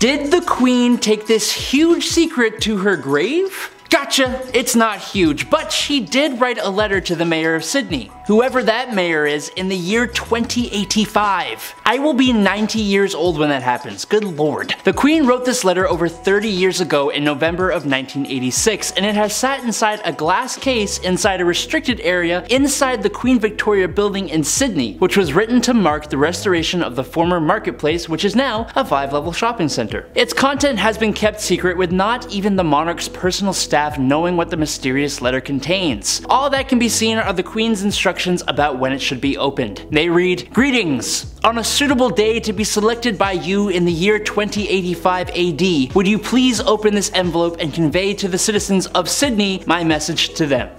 Did the Queen take this huge secret to her grave? Gotcha, it's not huge, but she did write a letter to the mayor of Sydney, whoever that mayor is, in the year 2085. I will be 90 years old when that happens, good lord. The Queen wrote this letter over 30 years ago in November of 1986, and it has sat inside a glass case inside a restricted area inside the Queen Victoria building in Sydney, which was written to mark the restoration of the former marketplace, which is now a 5-level shopping center. Its content has been kept secret, with not even the monarch's personal staff knowing what the mysterious letter contains. All that can be seen are the Queen's instructions about when it should be opened. They read, "Greetings! On a suitable day to be selected by you in the year 2085 AD, would you please open this envelope and convey to the citizens of Sydney my message to them."